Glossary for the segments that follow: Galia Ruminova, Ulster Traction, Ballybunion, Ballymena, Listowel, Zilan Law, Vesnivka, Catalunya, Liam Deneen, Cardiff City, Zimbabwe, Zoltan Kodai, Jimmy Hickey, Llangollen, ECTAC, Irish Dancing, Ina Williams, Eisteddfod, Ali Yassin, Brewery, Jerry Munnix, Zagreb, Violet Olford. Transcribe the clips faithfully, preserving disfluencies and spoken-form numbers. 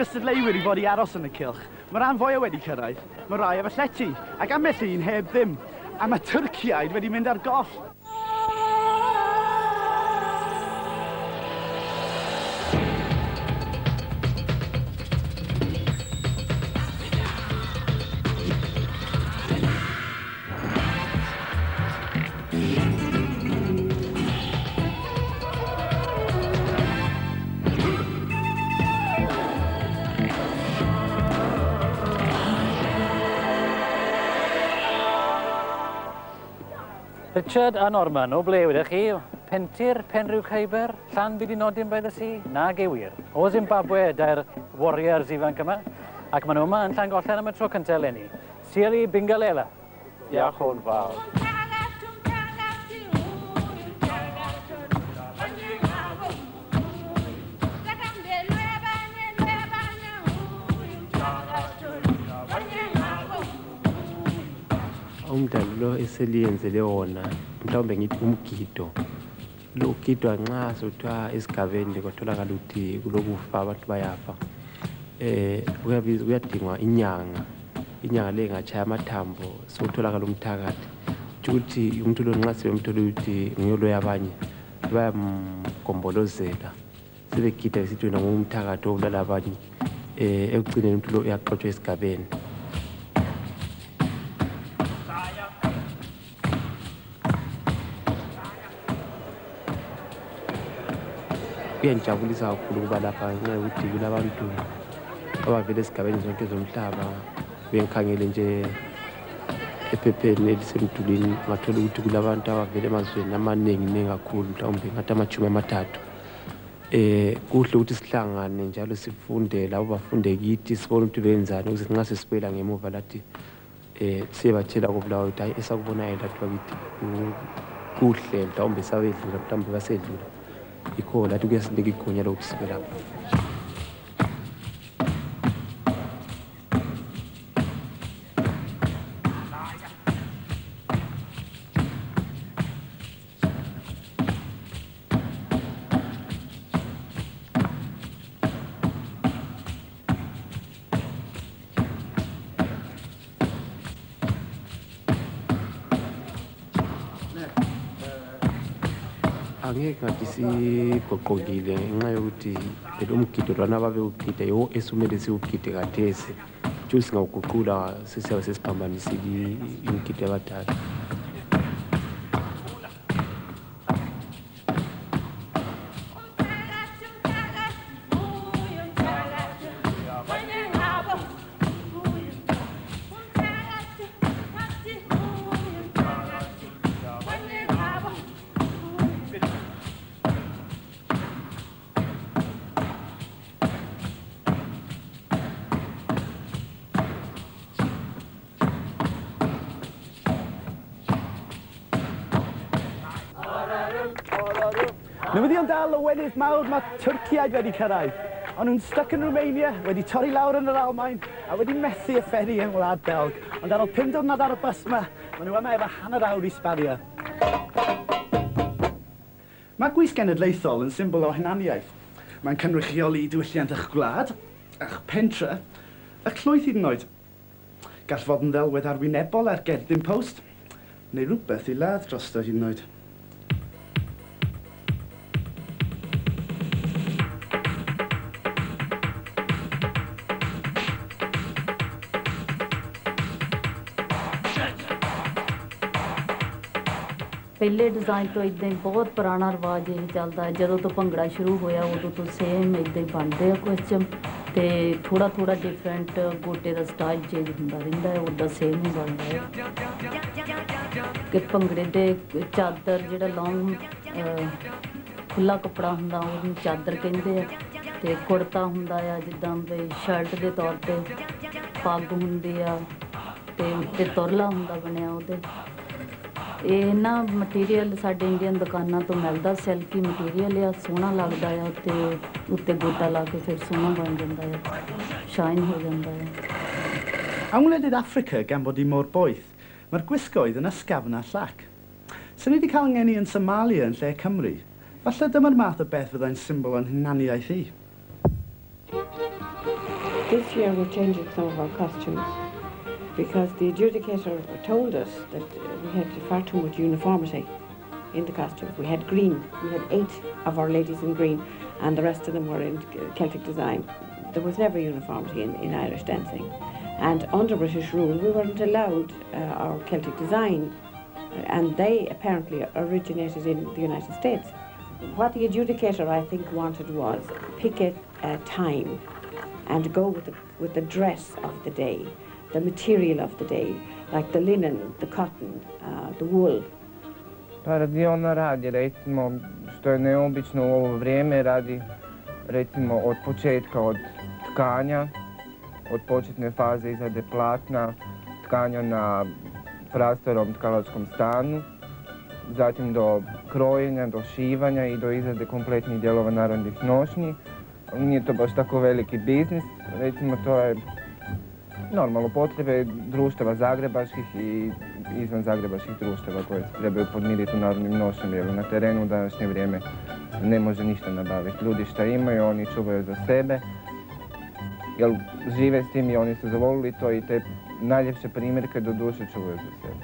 Gystadleuwyr I fod I aros yn y cilch, mae'r rhan fwy o wedi cyrraedd, mae rai efo llety, ac am methu un heb ddim, a mae Tyrciaid wedi mynd ar goll. Richard a Norman, o ble wedych chi? Pentir, Penrhyw Ceiber, Llan Bidinodyn by the Sea, nag ei wir. O Zimbabwe, da'r warriors ifanc yma, ac maen nhw yma yn Llangollen am y tro cyntaf eleni. Siri Bingalela. Ia, chwn fawr. Umdalo eselienzele wona mhlawumbe ngithi umgido lo ugidwa nxa sothiwa esigabeni kwatholakala ukuthi kulokufa abantu bayafa eh kuyadingwa inyanga inyanga le ngachaya amathambo sokutholakala umthakathi ukuthi umuntu lo nxa sebemthola ukuthi ngiyolo yabanye bayamgombolozela sebegida besithi wena ngumthakathi obulala abanye eh ekugcineni umuntu lo uyaqothwa esigabeni. Kuyangijabulisa kakhulu ukuba lapha ngenxa yokuthi kulabantu abavela esigabeni zonke zomhlaba bengikhangele nje ephepheni elisemdulini ngathola ukuthi kulabantu abavela emazweni amaningi-ningi kakhulu mhlawumbe ngathi amajumi amathathu. Eh kuhle ukuthi sihlangane njalo sifunde labo bafunde kithi sibone ukuthi benzani ukuze nxa sesibuyela ngemuva lathi um siyebatshela kobulawa ukuthi hayi esakubonayo lathi bakithi kuhle mhlawumbe sabedlula mhlawumbe basedlula. Iko la tugas ndiki kunya lo kusibela. Ngeke sigoqokile ngenxa yokuthi umgido lwana babewugide yo esumele siwugide kathesi nje singawuguqula sisiyabe sesiphambanisa imigide yabadala. Dal y wenydd mawr mae Twrciaid wedi cyrraedd, ond nhw'n stuck yn Rwmania, wedi torri lawr yn yr Almaen a wedi methu y fferi yng Ngwlad Belg. Ond ar ôl pum diwrnod ar y bus yma, maen nhw yma efo hanner awr i Sbaria. Mae gwisg genedlaethol yn symbol o hunaniaeth. Mae'n cynrychioli diwylliant eich gwlad, eich pentre, eich llwyth hyd yn oed. Gall fod yn ddelwedd arwynebol ar gerdyn post, neu rhywbeth i ladd drosto hyd yn oed. पहले design तो इतना ही बहुत पुराना रिवाज यही चलता है जब तो पंगड़ा शुरू होया उदों तो सेम इतना ही बनते हैं क्वेश्चन ते थोड़ा थोड़ा डिफरेंट गोटे का स्टाइल चेंज होता रहता है उदा सेम ही बनता है कि पंगड़े दे चादर जिहड़ा लॉन्ग खुला कपड़ा होता उहनूं चादर कहंदे आ ते कुर्ता होता है जिद्दां वे शर्ट के तौर पर पग हुंदी आ ते उत्ते तुरला होंदा बनिया उहदे ਇਹ ਨਾ ਮਟੀਰੀਅਲ ਸਾਡੇ ਇੰਡੀਅਨ ਦੁਕਾਨਾਂ ਤੋਂ ਮਿਲਦਾ ਸਿਲਕੀ ਮਟੀਰੀਅਲ ਆ ਸੋਹਣਾ ਲੱਗਦਾ ਆ ਤੇ ਉੱਤੇ ਗੋਟਾ ਲਾ ਕੇ ਫਿਰ ਸੋਹਣਾ ਬਣ ਜਾਂਦਾ ਆ ਸ਼ਾਈਨ ਹੋ ਜਾਂਦਾ ਆ। Am wledydd Africa gan bod hi mor boeth, mae'r gwisgoedd yn ysgafn a llac. So ni wedi cael ngeni yn Somalia yn lle Cymru, falle dyma'r math o beth fyddai'n symbol o'n hunaniaeth i. This year we're changing some of our costumes because the adjudicator told us that we had far too much uniformity in the costumes. We had green, we had eight of our ladies in green and the rest of them were in Celtic design. There was never uniformity in, in Irish dancing, and under British rule we weren't allowed uh, our Celtic design, and they apparently originated in the United States. What the adjudicator, I think, wanted was pick a uh, time and go with the, with the dress of the day, the material of the day, like the linen, the cotton, uh, the wool. Paradijona radi recimo što je neobično u ovo vrijeme, radi recimo od početka, od tkanja, od početne faze izrade platna, tkanja na prastorom tkalačkom stanu, zatim do krojenja, do šivanja I do izrade kompletnih dijelova narodnih nošnji. Nije to baš tako veliki biznis, recimo to je normalno potrebe društava zagrebaških I izvan zagrebaških društava koje se trebaju podmiriti u narodnim nošnjama, jer na terenu u današnje vrijeme ne može ništa nabaviti. Ljudi šta imaju, oni čuvaju za sebe, jer žive s tim I oni su zavolili to I te najljepše primjerke do duše čuvaju za sebe.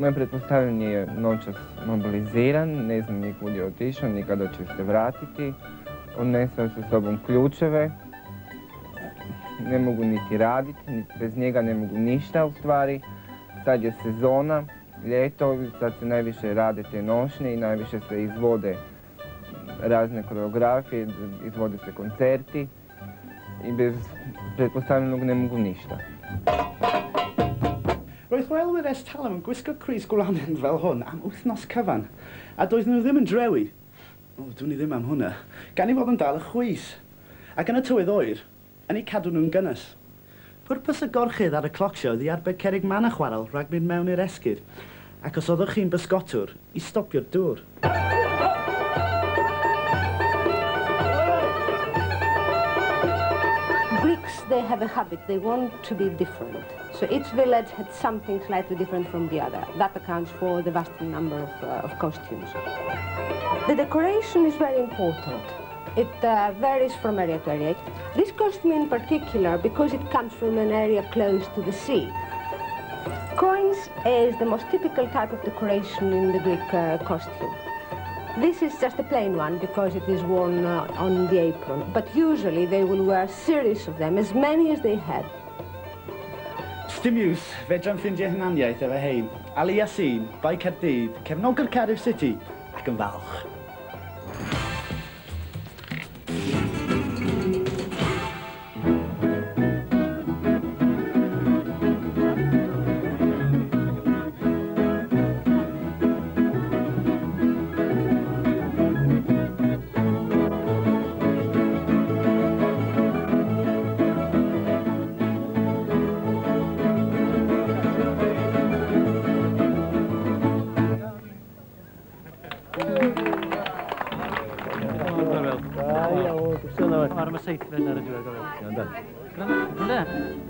Moje pretpostavljanje je noćas mobiliziran, ne znam nikud je otišao, nikada će se vratiti. Odnesao sa sobom ključeve, ne mogu niti raditi, bez njega ne mogu ništa u stvari. Sad je sezona, ljeto, sad se najviše rade te nošnje I najviše se izvode razne koreografije, izvode se koncerti I bez pretpostavljenog ne mogu ništa. Roedd chwaelwyr es Talam yn gwisgo crys gwlanden fel hwn am wythnos cyfan, a doedd nhw ddim yn drewi. O, dwn I ddim am hwnna. Gan I fod yn dal y chwys, ac yn y tywydd oer, yn eu cadw nhw'n gynnys. Pwrpas y gorchydd ar y clocsio oedd I arbed cerig man a chwarel rhag mynd mewn i'r esgid, ac os oeddwch chi'n bysgotwr, I stopio'r dŵr. They have a habit, they want to be different. So each village had something slightly different from the other. That accounts for the vast number of, uh, of costumes. The decoration is very important. It uh, varies from area to area. This costume in particular, because it comes from an area close to the sea. Coins is the most typical type of decoration in the Greek uh, costume. This is just a plain one because it is worn uh, on the apron, but usually they will wear a series of them, as many as they have. Stim use, fedran ffindio hunaniaeth efo hein, Ali Yassin, Bai Cardydd, cefnogi'r Cardiff City, ac yn falch.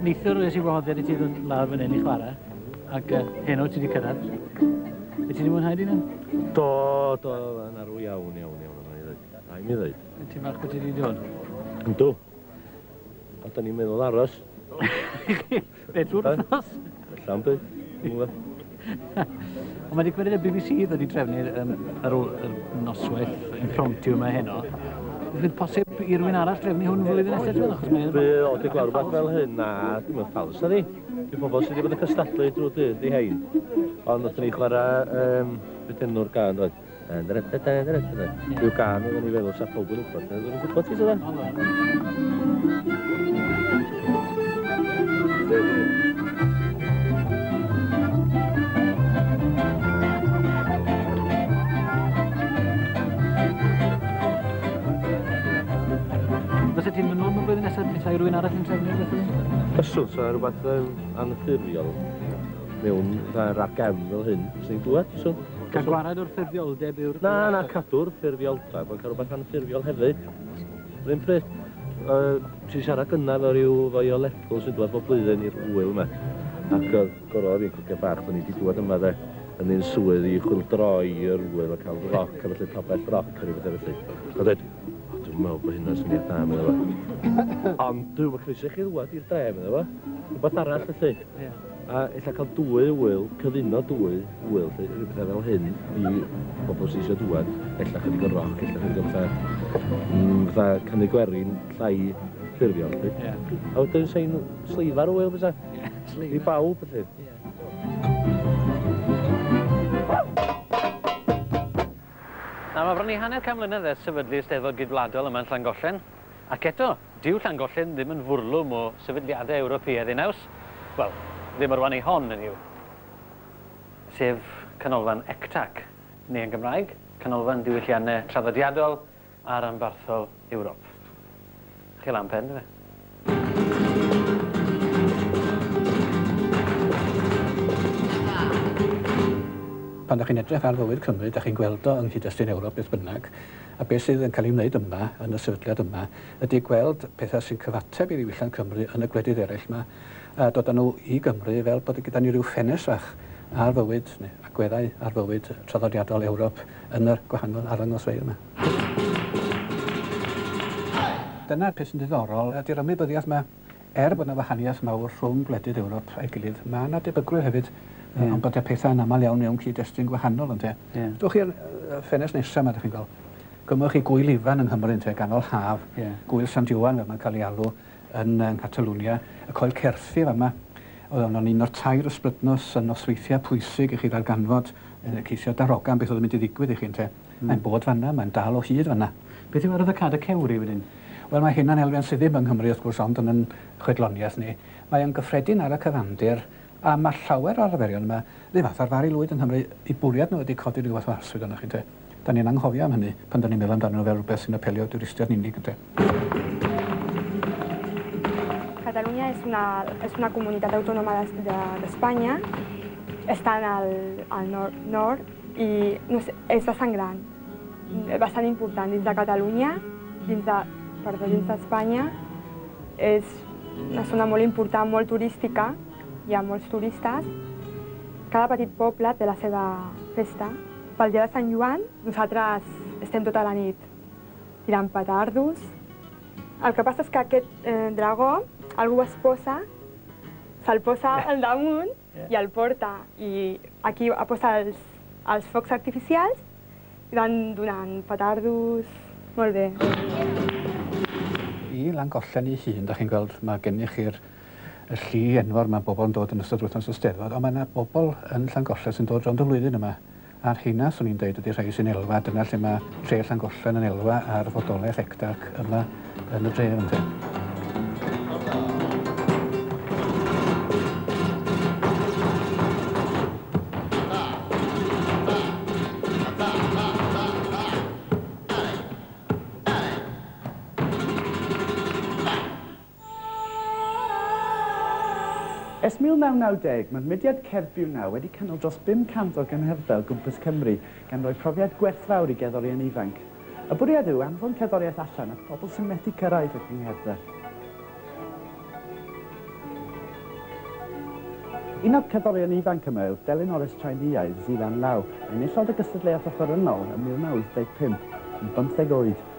Neithiwr wedi wahoddiad I ti ddod lawr fan hyn I chwarae, ac heno ti wedi cyrraedd. Ydych ti wedi mwynhau di hyn? Do, do, yn arw iawn, iawn, iawn, rhaid I mi ddweud. Ydych ti'n falch bod ti wedi dod? Yndw. A da ni'n meddwl aros. Be drwy'r wrthnos? Allan byd, dwi'n gwybod. Ond mae wedi cymryd y BBC ddod I trefnu'r noswaith impromptu yma heno. Fydd posib I rywun arall drefnu hwn flwyddyn nesaf fel achos mae'n... Be, o, dwi'n gweld rhywbeth fel hyn, na, dwi'n mynd ffals na ni. Dwi'n bobl sydd wedi bod yn cystadlu drwy'r dydd I hein. Ond wrth ni chwarae, beth enw'r gân, dweud. Rhyw gân, oedden ni feddwl sef pobl yn wybod. Dwi'n gwybod ti, sydd e? Fysa ti'n mynd nôl mewn blwyddyn nesaf, bethau rhywun arall yn trefnu beth hyn? Yswrs, so rhywbeth anffurfiol mewn ragem fel hyn, sy'n dwed, so... Cael gwared o'r ffurfioldeb yw'r... Na, na, cadw'r ffurfioldeb, ond cael rhywbeth anffurfiol hefyd. Rwy'n pryd, ti'n siarad gynnar o ryw fwy o ledl sy'n dwed bob blwyddyn i'r wyl yma. Ac gorodd i'n cwcio bach, da ni wedi dwed yma dde, yn un swydd I chwildroi i'r wyl a cael roc, a felly popeth roc, a rhywbeth e felly. Wel, bod hynna'n syniad da, mae'n efo. Ond dwi'n mynd croeso i chi ddwad i'r dref, mae'n efo. Rhywbeth arall y llyn. A eitha cael dwy wyl, cyfuno dwy wyl, rhywbeth fel hyn, i bobl sy'n eisiau dwad. Ella chydig o roc, ella chydig o'n fatha canu gwerin, llai ffurfiol. A wedyn sy'n sleifa'r wyl, bydda? I bawb, bydda? Mae bron i hanner cam mlynedd ers sefydlu Eisteddfod Gydwladol yma yn Llangollen. Ac eto, dyw Llangollen ddim yn fwrlwm o sefydliadau Ewropeaidd unaws. Wel, ddim ar wan ei hon yn yw. Sef canolfan ECTAC, neu yn Gymraeg, canolfan diwylliannau traddodiadol a ranbarthol Ewrop. Chi'n lan pen, dyfe? Pan ydych chi'n edrych ar fywyd Cymru, ydych chi'n gweld o yng nghydestun Ewrop beth bynnag, a beth sydd yn cael ei wneud yma, yn y sefydliad yma, ydy gweld pethau sy'n cyfateb i ddiwylliant Cymru yn y gwledydd eraill yma, a dod â nhw i Gymru fel bod gyda ni ryw ffenestrach ar fywyd, neu agweddau ar fywyd traddodiadol Ewrop yn yr gwahanol arddangosfeydd yma. Dyna'r peth sy'n ddiddorol ydy'r ymwybyddiaeth yma. Er bod yna wahaniaeth mawr rhwng gwledydd Ewrop a'i gilydd, mae yna debygrwydd hefyd ond bod y pethau yn aml iawn iawn cyd-destun gwahanol, ynte. Dwch chi'r ffenest nesaf yma, ydych chi'n gweld. Gymwch chi gwyl ifan yng Nghymru, ynte, ganol haf. Gwyl Sant Iwan, fel mae'n cael ei alw, yn Catalwnia. Y coel certhu yma, oedd o'n un o'r tair ysbrydnos yn nosweithiau pwysig i chi ddarganfod, ceisio darogan beth oedd yn mynd i ddigwydd i chi, ynte. Mae'n bod fanna, mae'n dal o hyd fanna. Beth yw arwyddocad y cewri wedyn? Wel, mae hynna'n elfen sydd ddim yng Nghymru, wrth gwrs, ond yn chwedloniaeth ni. Mae yn gyffredin ar y cyfandir, a mae llawer o'r arferion yma ddim fath arfaru lwyd yn Nghymru i bwriad nhw wedi codi rhywbeth warswyd yna, chi'n te. Da ni'n anghofio am hynny, pan da ni'n meddwl amdano nhw fel rhywbeth sy'n apelio dwristiaid yn unig, ynte. Catalunya es una comunitat autónoma de España. Estan al nord i és bastant gran, bastant important dins de Catalunya, dins de... perdó, dins d'Espanya, és una zona molt important, molt turística, hi ha molts turistes. Cada petit poble té la seva festa. Pel dia de Sant Joan, nosaltres estem tota la nit tirant petardos. El que passa és que aquest dragó, algú es posa, se'l posa al damunt i el porta. I aquí posa els focs artificials i van donant petardos. Molt bé. I Llangollen ei hun, da chi'n gweld, mae gennych chi'r llu enwar mae bobl yn dod yn ystod wythnos Eisteddfod, ond mae yna bobl yn Llangollen sy'n dod rownd y flwyddyn yma. A'r rheina, swn i'n dweud, ydy rhai sy'n elwa, dyna lle mae tre Llangollen yn elwa a'r fodolaeth ECTAC yma yn y dref, ynte. Ers mil naw nawdeg, mae'r mudiad Cerfyw Naw wedi cynnal dros bum cant o gynhyrddau o gwmpas Cymru gan roi profiad gwerthfawr i gerddorion ifanc. Y bwriad yw anfon cerddoriaeth allan at bobl sy'n methu cyrraedd y gyngherdau. Un o'r cerddorion ifanc yma yw Delyn Norris Tsieineaidd Zilan Law, a enillodd y gystadleuaeth offerynnol ym mil naw wyth deg pump, yn bymtheg oed.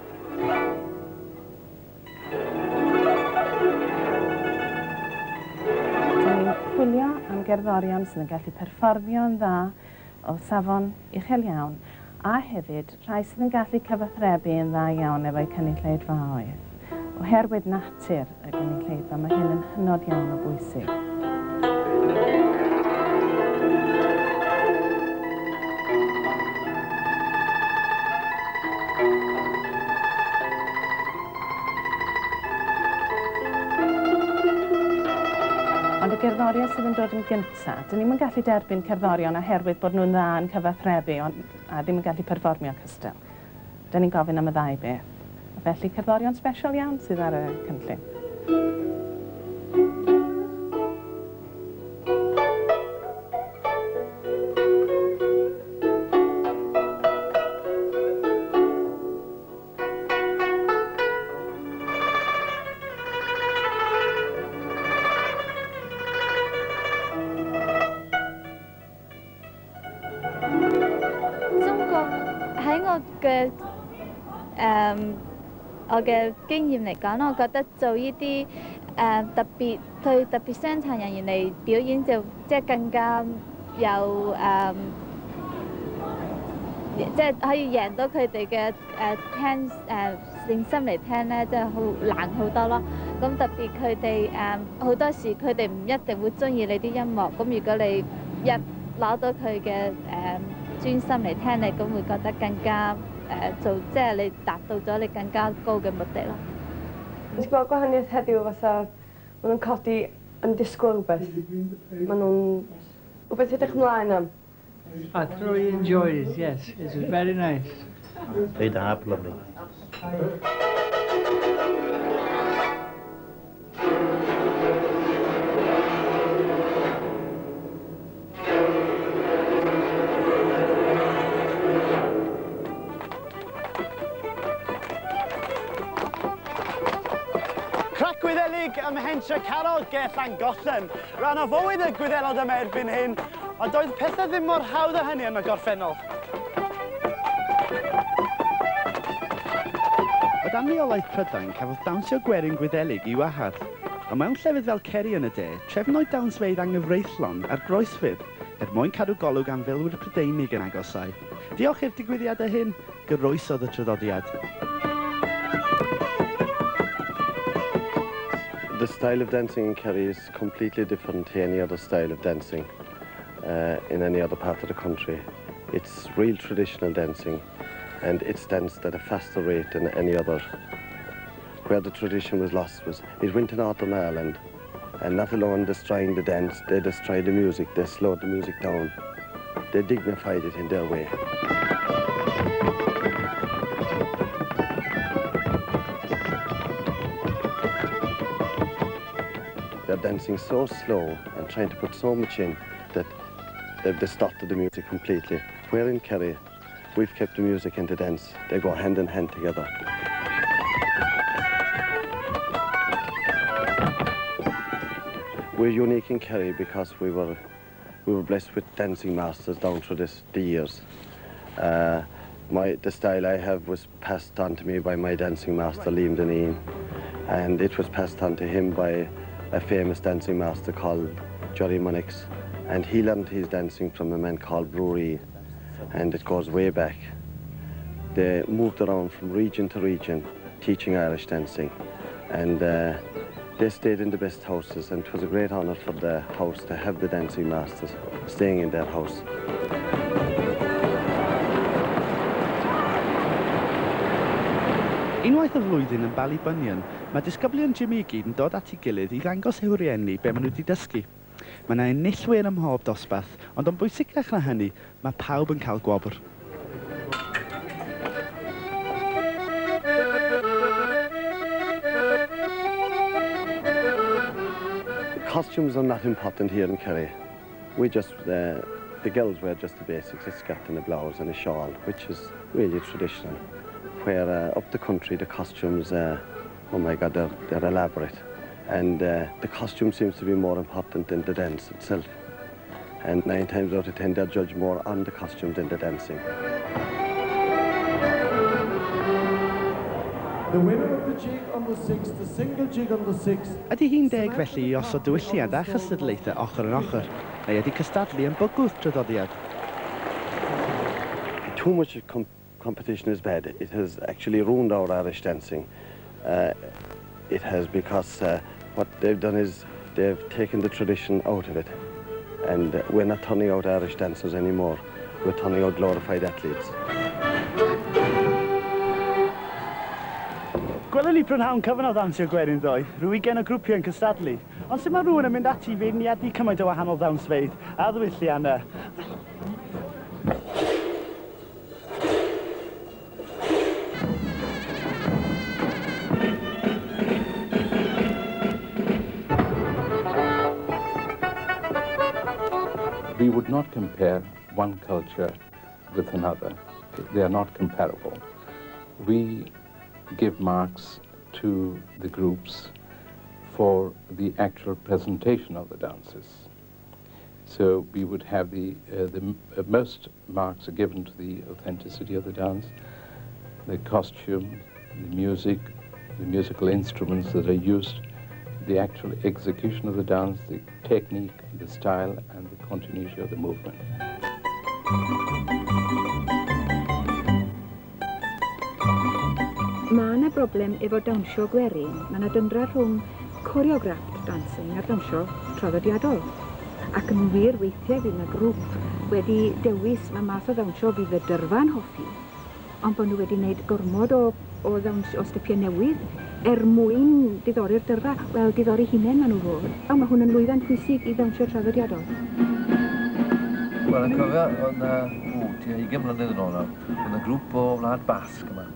Gerddorion sydd yn gallu perfformio'n dda o safon uchel iawn, a hefyd rhai sydd yn gallu cyfathrebu'n dda iawn efo'u cynulleidfa oedd. Oherwydd natur y cynulleidfa, mae hyn yn hynod iawn o bwysig. Cerddorion sydd yn dod yn gyntaf, dyn ni'n gallu derbyn cerddorion oherwydd bod nhw'n dda yn cyfathrebu a ddim yn gallu perfformio cystal. Dyn ni'n gofyn am y ddau beth. Felly cerddorion special iawn sydd ar y cynllun. Hang on, good. Um, 我嘅經驗嚟講，我覺得做呢啲誒特別對特別傷殘人員嚟表演就即係更加有誒、呃，即係可以贏到佢哋嘅誒聽誒、呃、用心嚟聽咧，即係好難好多咯。咁特別佢哋誒好多時佢哋唔一定會中意你啲音樂，咁如果你一攞到佢嘅誒專心嚟聽你，咁會覺得更加。 誒做即係你達到咗你更加高嘅目的咯。Nes bod gwahaniaeth heddiw fatha maen nhw'n codi yn disgwyl rhywbeth. Maen nhw'n rhywbeth edrych ymlaen am. I thoroughly enjoyed it, yes. It was very nice. They did have lovely. Ym Hentre Carol Gell Llangollen, rhan o fywyd y Gwyddelod yma erbyn hyn, ond oedd pethau ddim mor hawdd â hynny yn y gorffennol. O dan reolaeth Prydain, cafodd dawnsio Gwerin Gwyddelig i'w ahad, ond mewn llefydd fel Ceri yn y de, trefnwyd dawnsfeidd anghyfreithlon a'r groesfydd, er mwyn cadw golwg am filwyr Prydeinig yn agosau. Diolch i'r digwyddiadau hyn, goroesodd y traddodiad. The style of dancing in Kerry is completely different to any other style of dancing uh, in any other part of the country. It's real traditional dancing and it's danced at a faster rate than any other. Where the tradition was lost was, it went to Northern Ireland and not alone destroying the dance, they destroyed the music, they slowed the music down. They dignified it in their way. Dancing so slow and trying to put so much in that they've distorted the music completely. Where in Kerry, we've kept the music and the dance. They go hand in hand together. We're unique in Kerry because we were we were blessed with dancing masters down through this, the years. Uh, my the style I have was passed on to me by my dancing master Liam Deneen, and it was passed on to him by a famous dancing master called Jerry Munnix, and he learned his dancing from a man called Brewery, and it goes way back. They moved around from region to region teaching Irish dancing, and uh, they stayed in the best houses, and it was a great honour for the house to have the dancing masters staying in their house. Unwaith y flwyddyn yn Ballybunion, mae disgyblion Jimmy i gyd yn dod at ei gilydd i ddangos i'w rieni be maen nhw wedi dysgu. Mae yna enillwyr ym mhob dosbarth, ond o'n bwysicach na hynny, mae pawb yn cael gwobr. The costumes are not important here in Kerry. We just, uh, the girls wear just the basics, a skirt and a blouse and a shawl, which is really traditional. Where uh, up the country the costumes, uh, oh my God, they're, they're elaborate. And uh, the costume seems to be more important than the dance itself. And nine times out of ten, they're judged more on the costume than the dancing. The winner of the jig on the sixth, the single jig on the sixth. Ydy hi'n deg felly i osod diwylliad a chystadlaethau ochr yn ochr, neu ydy cystadlu yn bygwth traddodiad? Too much competition is bad. It has actually ruined our Irish dancing. Uh, it has, because uh, what they've done is they've taken the tradition out of it. And uh, we're not turning out Irish dancers anymore. We're turning out glorified athletes. Gwelwn ni brynhawn cyfan o ddawnsio Gwerin ddoe, rhyw ugain o grwpiau yn cystadlu. Ond sut mae rhywun yn mynd ati i feirniadu cymaint o wahanol ddawnsfeydd a ddiwylliannau? We would not compare one culture with another. They are not comparable. We give marks to the groups for the actual presentation of the dances. So we would have the, uh, the uh, most marks are given to the authenticity of the dance, the costume, the music, the musical instruments that are used, the actual execution of the dance, the technique, the style, and the continuity of the movement. Mae yna broblem efo dawnsio gwerin. Mae yna dyndra rhwng choreographed dancing a dawnsio traddodiadol. Ac yn wir weithiau fydd yna grŵp wedi dewis mae math o ddawnsio fydd y dyrfa'n hoffi, ond bod nhw wedi gwneud gormod o, o, ddawnsio, o stypiau newydd er mwyn diddori'r dyrfa. Wel, diddori hunain maen nhw fod. Ond mae hwn yn lwyfan pwysig i ddawnsio traddodiadol. Wel, yn cofio, oedd yna ugain mlynedd yn ôl, oedd yna grŵp o Wlad Basg yma.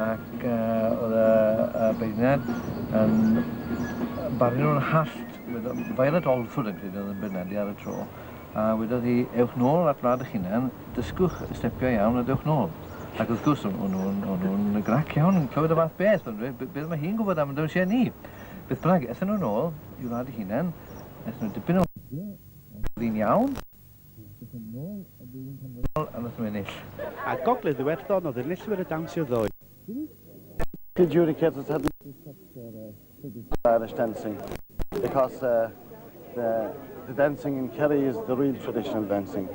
Ac oedd y beiniad yn barnu nhw'n hallt. Violet Olford yn credu oedd yn beiniadu ar y tro. A wedodd hi, ewch nôl at Wlad eich hunain, dysgwch stepio iawn a dewch nôl. Ac wrth gwrs, o'n nhw'n grac iawn yn clywed y fath beth. Beth mae hi'n gwybod am y dawnsio ni? Beth bynnag, eithon nhw'n ôl i Wlad eich hunain, eithon nhw'n dipyn o ddyn iawn. Eithon nhw'n ôl a ddyn nhw'n ôl a nath nhw'n ennill. A gogledd Iwerddon oedd enillwyr y dawnsio ddoe. The jury judicators hadn't Irish dancing because uh, the, the dancing in Kerry is the real traditional dancing.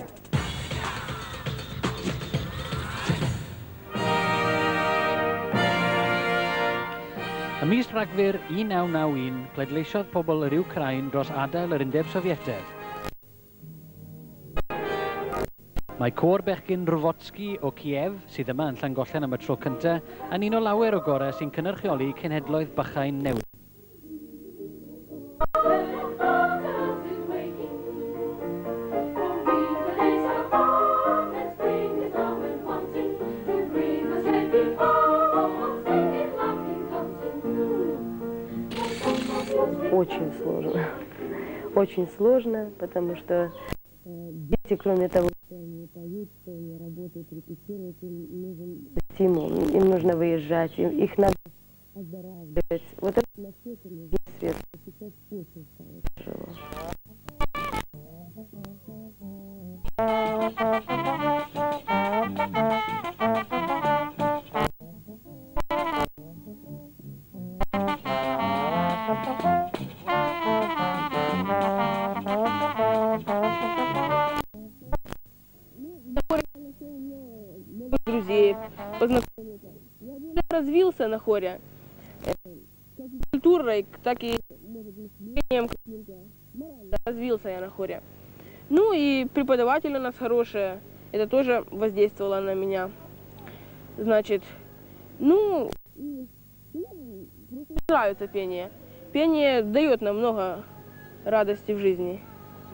Ym mis Rhagfyr un naw naw un, pleidleisiodd pobl yr Wcráin dros adael yr Undeb Sofietaidd. Mae côr bechgyn Rwotski o Kiev, sydd yma yn Llangollen am y tro cyntaf, yn un o lawer o gorau sy'n cynhyrchioli cenhedloedd bychain newydd. Очень сложно. Очень сложно, потому что дети, кроме того, они поют, что они работают, репетируют, им нужен стимул, им нужно выезжать, им, их надо оздоравливать. Вот это на все это нужен свет. Сейчас очень тяжело. Друзей, познакомиться. Я развился на хоре. Как культурой, так и мышлением. Развился я на хоре. Ну и преподаватель у нас хорошая. Это тоже воздействовало на меня. Значит, ну, нравится пение. Пение дает нам много радости в жизни.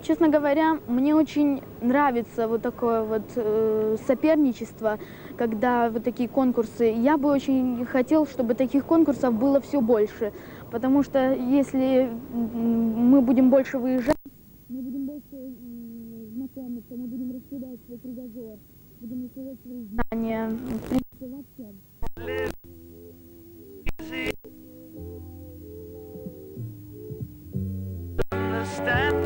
Честно говоря, мне очень нравится вот такое вот э, соперничество, когда вот такие конкурсы. Я бы очень хотел, чтобы таких конкурсов было все больше, потому что если мы будем больше выезжать, мы будем больше знакомиться, мы будем раскидать свой кругозор, будем раскидать свои знания. Музика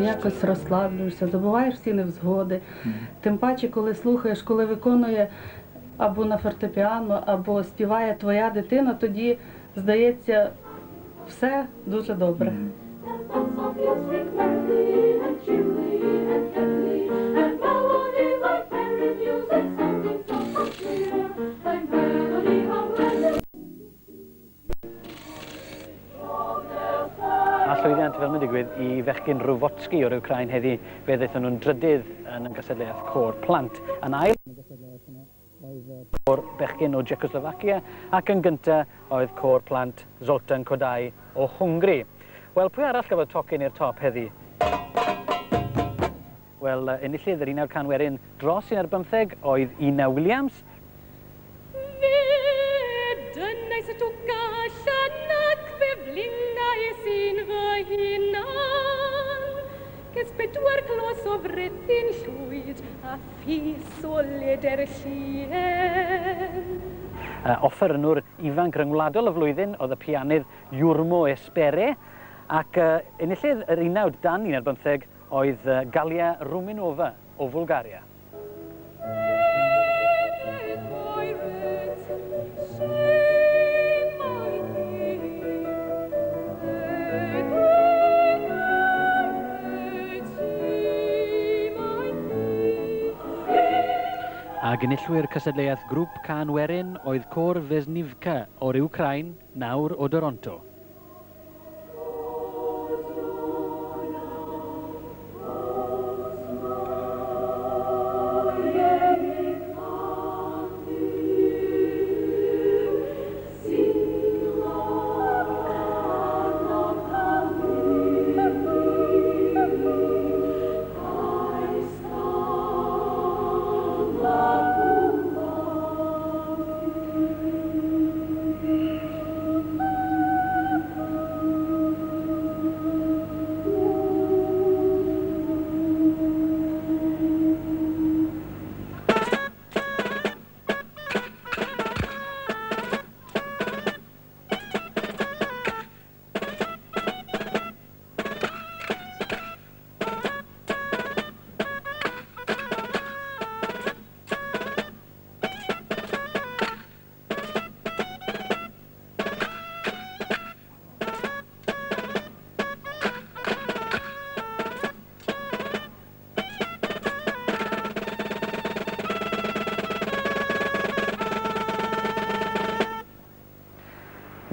якось розслаблюєшся, забуваєш всі невзгоди. Тим паче, коли слухаєш, коли виконує або на фортепіано, або співає твоя дитина, тоді, здається, все дуже добре. Llwyddiant fel mae'n digwydd i fechgyn Rwotski o'r Wcráin heddi, fe ddaethon nhw'n drydydd yn ymgystadleuaeth côr plant. Yn ail, oedd côr bechgyn o Czechoslovakia, ac yn gyntaf oedd côr plant Zoltan Kodai o Hwngari. Wel, pwy arall gafodd tocyn i'r top heddi? Wel, enillydd yr unawd canwerin dros un ar bymtheg oedd Ina Williams. Offerynwr ifanc ryngwladol y flwyddyn oedd y pianydd Iwrmo Espere, Ac uh, enillydd yr unawd dan un ar bymtheg oedd uh, Galia Ruminova o Bulgaria. A gynillwyr cysadleuaeth grŵp Can Werin oedd côr Vesnivka o'r Wcrain, nawr o Toronto.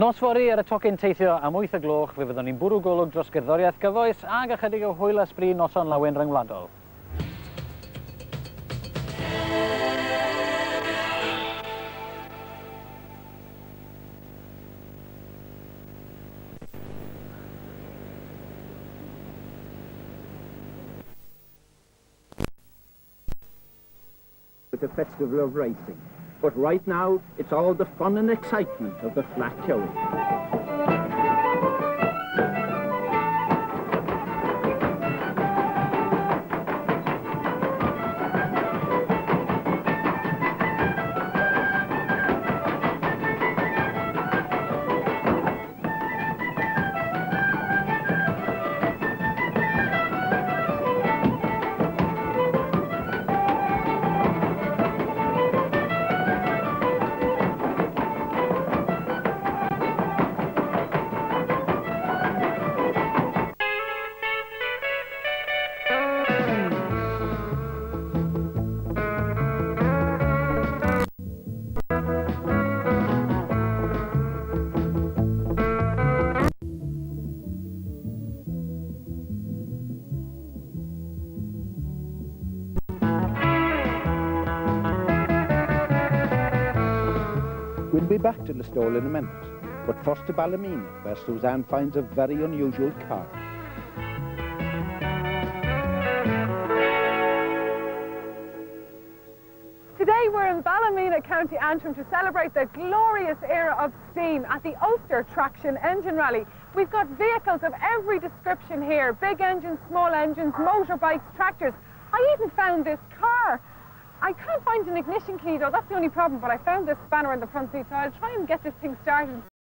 Nos fory ar y tocyn teithio am wyth y gloch, fe fyddwn ni'n bwrw golwg dros gerddoriaeth gyfoes ag ychydig o hwyl a sbri noson lawen ryngwladol. With the festival of racing. But right now, it's all the fun and excitement of the flat showing. We'll be back to Listowel in a minute, but first to Ballymena, where Suzanne finds a very unusual car. Today we're in Ballymena, County Antrim, to celebrate the glorious era of steam at the Ulster Traction Engine Rally. We've got vehicles of every description here, big engines, small engines, motorbikes, tractors. I even found this car. I can't find an ignition key though, that's the only problem, but I found this spanner in the front seat, so I'll try and get this thing started.